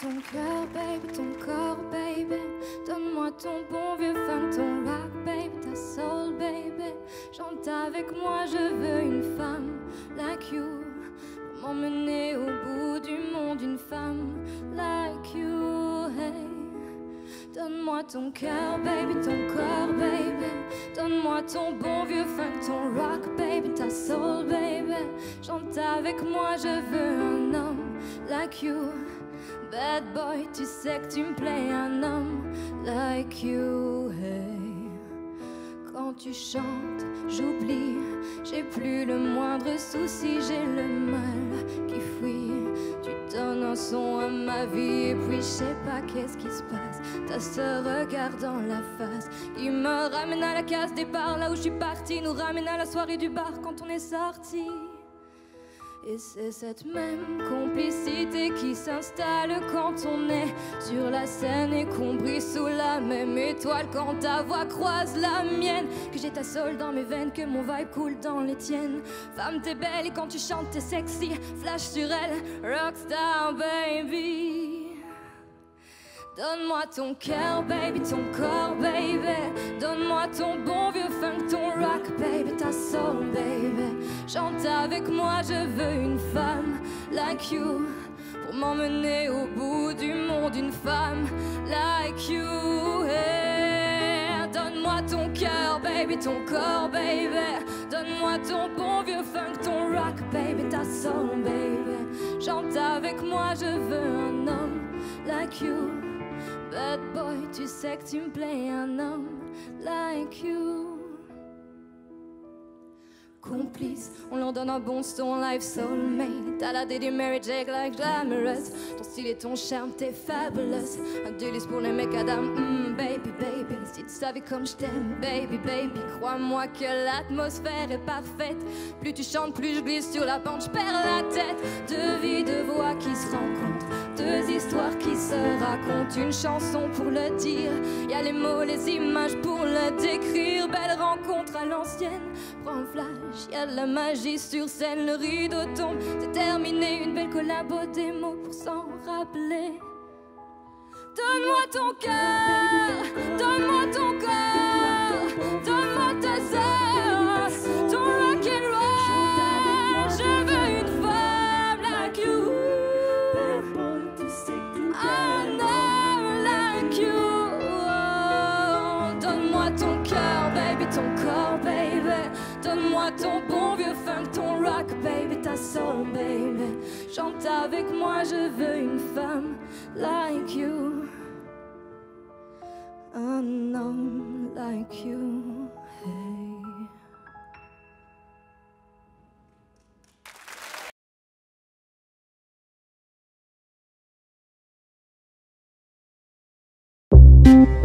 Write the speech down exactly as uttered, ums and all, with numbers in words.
ton cœur, baby, ton corps, baby. Donne-moi ton bon vieux funk, ton rock, baby, ta soul, baby. Chante avec moi, je veux une femme like you pour m'emmener au bout du monde, une femme like you, hey. Donne-moi ton cœur, baby, ton corps, baby. Donne-moi ton bon vieux funk, ton rock, baby, ta soul, baby. Chante avec moi, je veux un homme like you. Bad boy, tu sais que tu me plais, un homme like you, hey. Quand tu chantes, j'oublie, j'ai plus le moindre souci, j'ai le mal qui fuit. Tu donnes un son à ma vie et puis je sais pas qu'est-ce qui se passe. T'as ce regard dans la face qui me ramène à la case départ, là où je suis partie, nous ramène à la soirée du bar quand on est sorti. Et c'est cette même complicité qui s'installe quand on est sur la scène et qu'on brille sous la même étoile. Quand ta voix croise la mienne, que j'ai ta soul dans mes veines, que mon vibe coule dans les tiennes. Femme, t'es belle et quand tu chantes, t'es sexy. Flash sur elle, rockstar baby. Donne-moi ton cœur, baby, ton corps, baby. Donne-moi ton bon vieux funk, ton rock, baby, ta soul, baby. Chante avec moi, je veux une femme like you pour m'emmener au bout du monde, une femme like you, hey. Donne-moi ton cœur, baby, ton corps, baby. Donne-moi ton bon vieux funk, ton rock, baby, ta soul, baby. Chante avec moi, je veux un homme like you. Bad boy, tu sais que tu me plais, un homme like you. Complice, on leur donne un bon son, life soulmate. T'as la dédé Mary Jake like glamorous. Ton style et ton charme, t'es fabulous. Un délice pour les mecs à dame, mm, baby, baby. Si tu savais comme je t'aime, baby, baby. Crois-moi que l'atmosphère est parfaite. Plus tu chantes, plus je glisse sur la pente, je perds la tête. Deux vies, deux voix qui se rencontrent, deux histoires qui se racontent. Une chanson pour le dire, y'a les mots, les images pour le décrire. Belle rencontre à l'ancienne, prends le flash. Y'a de la magie sur scène, le rideau tombe, c'est terminé, une belle collabo des mots pour s'en rappeler. Donne-moi ton cœur, donne-moi ton corps, donne-moi ta soeur, ton rock and roll. Je veux une femme like you, un homme like you. Oh, donne-moi ton cœur, baby, ton corps, baby. Donne-moi ton bon vieux funk, ton rock, baby, ta soul, baby. Chante avec moi, je veux une femme like you, un homme like you, hey.